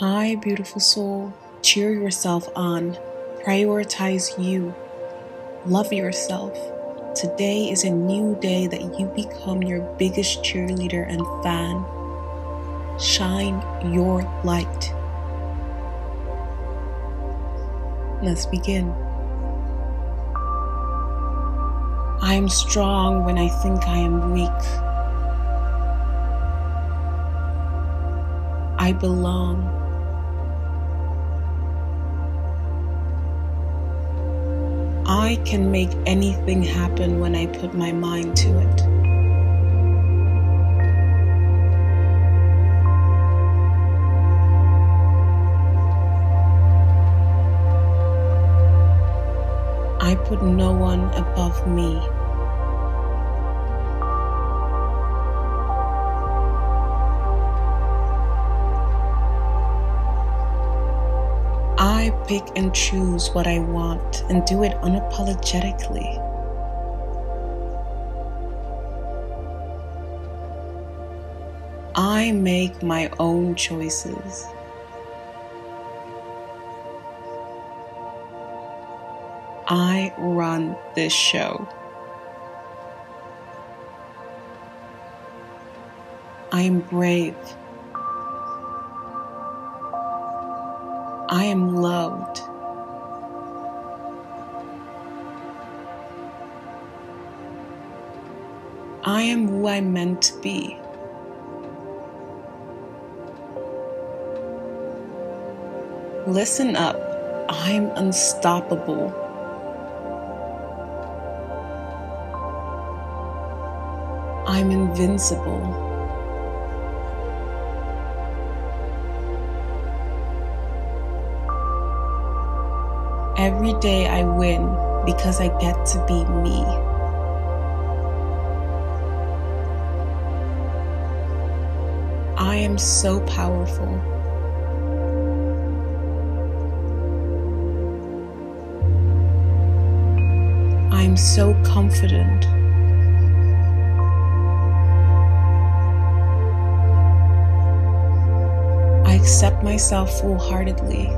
Hi, beautiful soul. Cheer yourself on. Prioritize you. Love yourself. Today is a new day that you become your biggest cheerleader and fan. Shine your light. Let's begin. I am strong when I think I am weak. I belong. I can make anything happen when I put my mind to it. I put no one above me. I pick and choose what I want and do it unapologetically. I make my own choices. I run this show. I am brave. I am loved. I am who I am meant to be. Listen up. I am unstoppable. I am invincible. Every day I win because I get to be me. I am so powerful. I am so confident. I accept myself wholeheartedly.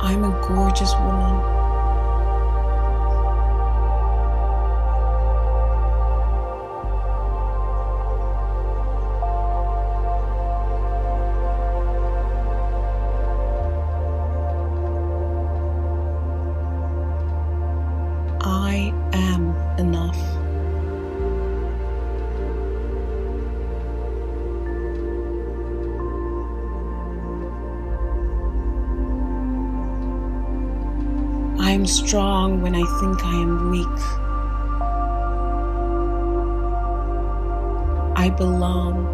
I'm a gorgeous woman. I am enough. I am strong when I think I am weak. I belong.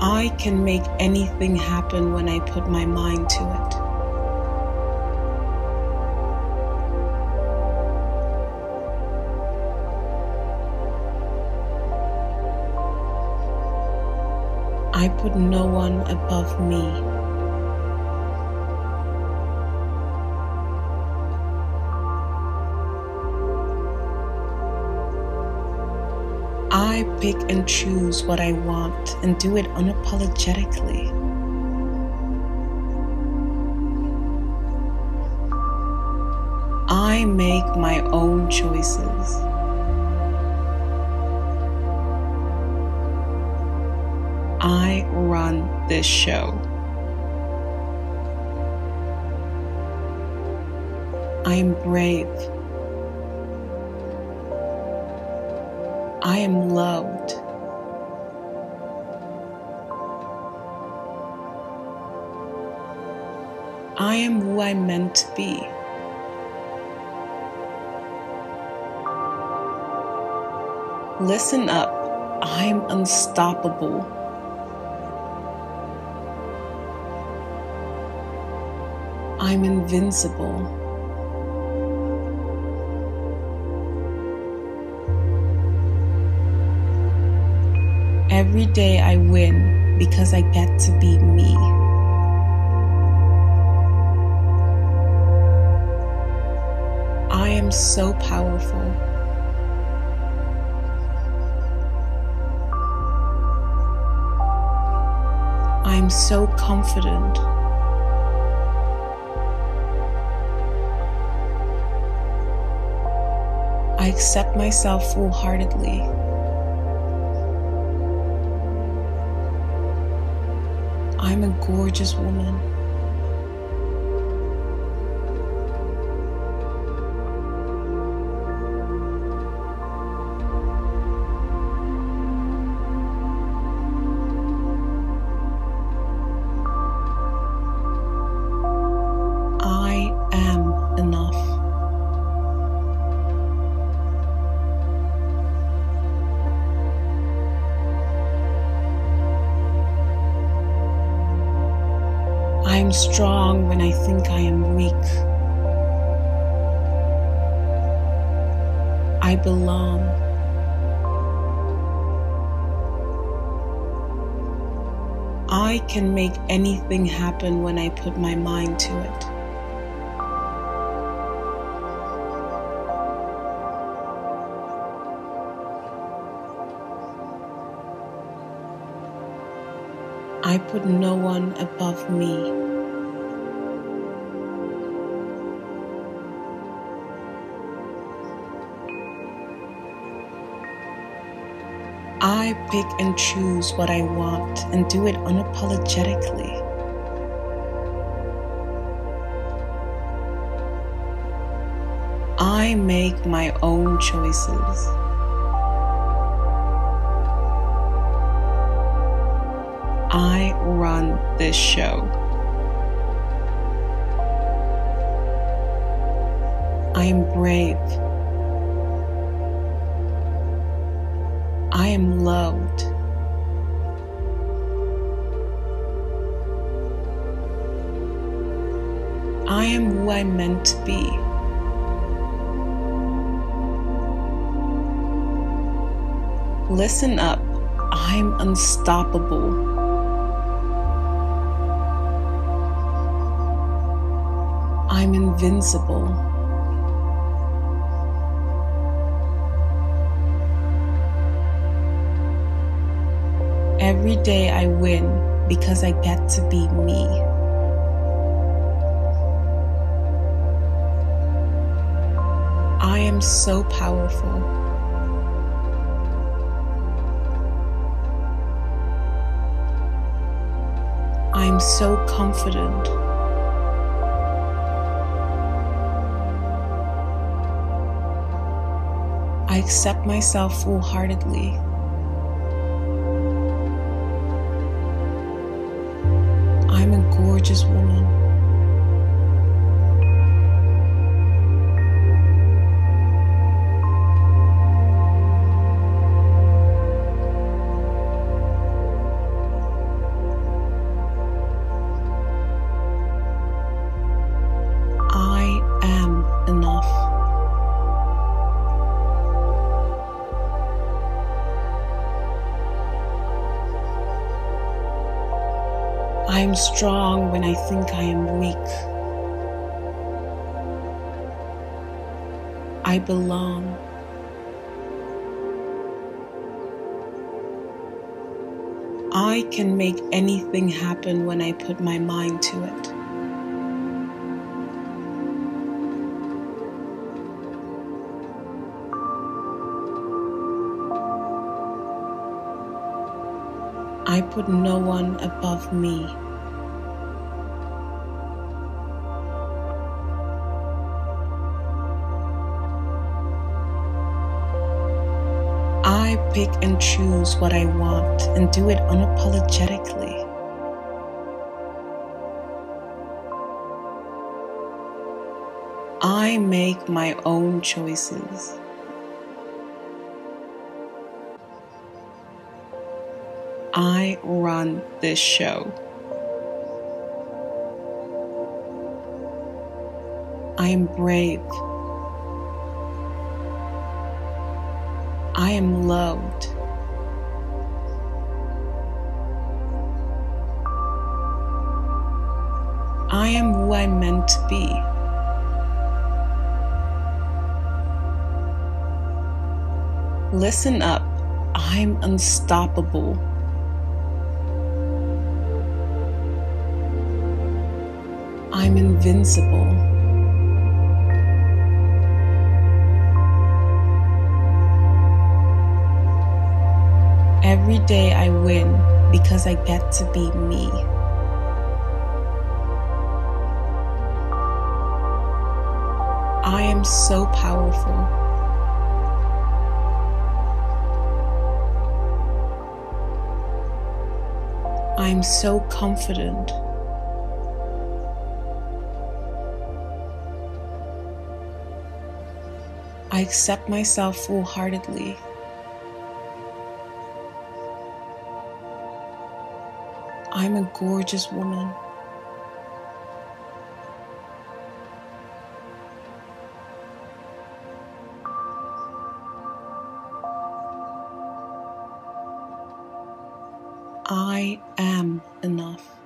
I can make anything happen when I put my mind to it. I put no one above me. I pick and choose what I want and do it unapologetically. I make my own choices. I run this show. I am brave. I am loved. I am who I am meant to be. Listen up. I am unstoppable. I am invincible. Every day I win because I get to be me. I am so powerful. I'm so confident. I accept myself wholeheartedly. I'm a gorgeous woman. I am enough. I am strong when I think I am weak. I belong. I can make anything happen when I put my mind to it. I put no one above me. I pick and choose what I want and do it unapologetically. I make my own choices. I run this show. I am brave. I am loved. I am who I am meant to be. Listen up. I am unstoppable. I'm invincible. Every day I win because I get to be me. I am so powerful. I am so confident. I accept myself wholeheartedly. I'm a gorgeous woman. I am strong when I think I am weak. I belong. I can make anything happen when I put my mind to it. I put no one above me. I pick and choose what I want and do it unapologetically. I make my own choices. I run this show. I am brave. I am loved. I am who I am meant to be. Listen up. I'm unstoppable. I'm invincible. Every day I win because I get to be me. I am so powerful. I am so confident. I accept myself full-heartedly. I'm a gorgeous woman. I am enough.